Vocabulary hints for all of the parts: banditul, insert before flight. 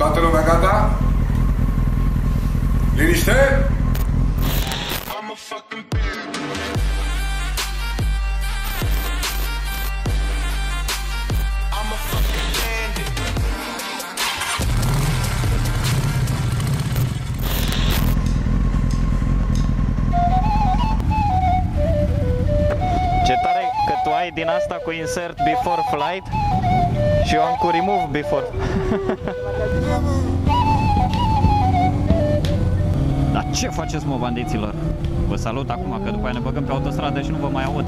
Toată lumea gata? Liniște? Ce tare că tu ai din asta cu insert before flight și eu am cu remove before. Dar ce faceți, mă, bandiților? Vă salut acum, că după aia ne băgăm pe autostradă și nu vă mai aud.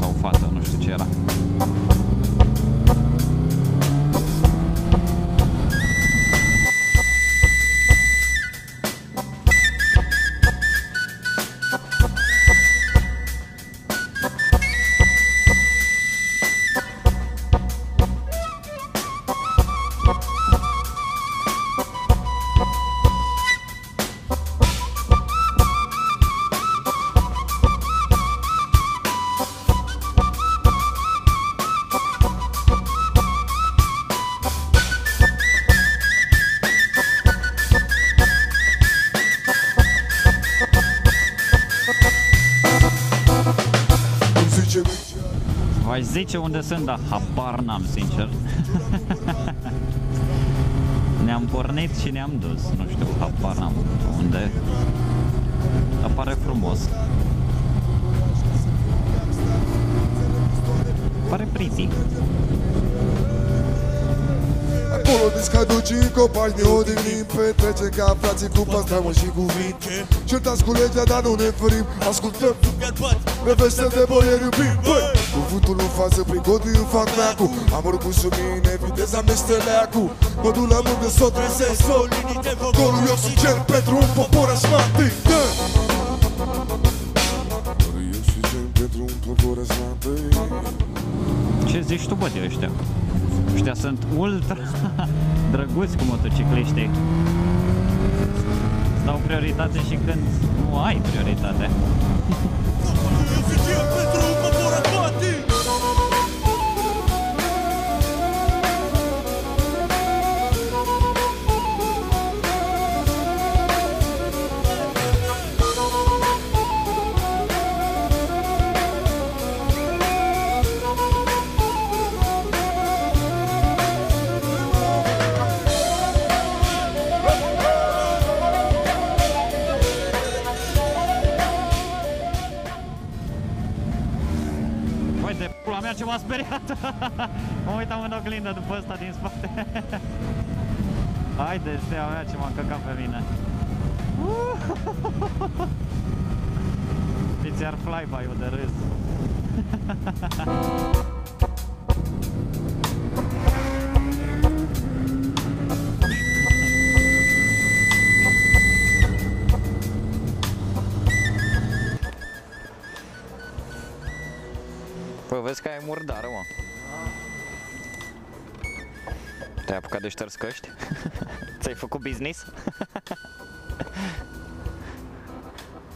Sau fata, nu știu ce era. V-aș zice unde sunt, dar habar n-am, sincer. Ne-am pornit și ne-am dus, nu știu, habar n-am unde. Apare frumos. Pare pretty. Acolo descaducii copaci ne odihnim, petrece ca frații cu pastramă și cu vin. Certați cu legea, dar nu ne ferim, ascultăm revestem de boieri iubim. Cuvântul în față, prin godul îmi fac meacu. Amor cu sumine, viteza amesteleacu. Mă duc la muncă, s-o trezesc, s-o linite. Golul eu sincer pentru un popor asmantic. Golul eu sincer pentru un popor asmantic. Ce zici tu, bă, de ăștia? Ăștia sunt ultra drăguți cu motocicliștii. Îți dau prioritate și când nu ai prioritate. de pula mea, ce m-a speriat. Mă uitam în oglindă după ăsta din spate. Haide, stea mea, ce m-a căcat pe mine. It's your flyby-ul de râs. Păi vezi că ai murdară, mă. Te-ai apucat de șters căști? Ți-ai făcut business?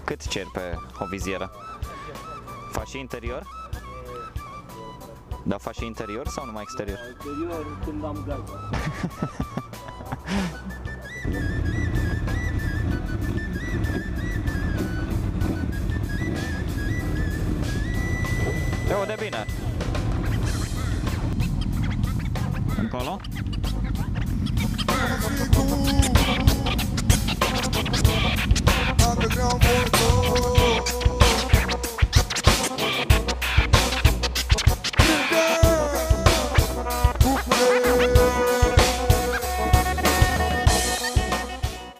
Cât ceri pe o vizieră? Faci și interior? Dar faci și interior sau numai exterior? Interior când am gata. Eu de bine. Încolo?